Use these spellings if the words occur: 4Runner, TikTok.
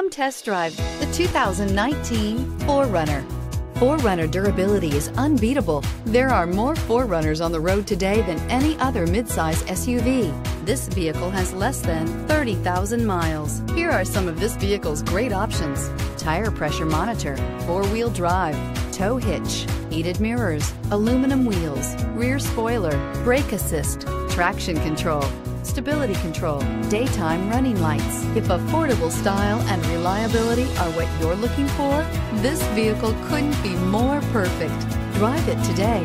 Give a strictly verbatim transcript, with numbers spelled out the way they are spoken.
Come test drive the two thousand nineteen four runner. four runner durability is unbeatable. There are more four runners on the road today than any other midsize S U V. This vehicle has less than thirty thousand miles. Here are some of this vehicle's great options: tire pressure monitor, four-wheel drive, tow hitch, heated mirrors, aluminum wheels, rear spoiler, brake assist, traction control, stability control, daytime running lights. If affordable style and reliability are what you're looking for, this vehicle couldn't be more perfect. Drive it today.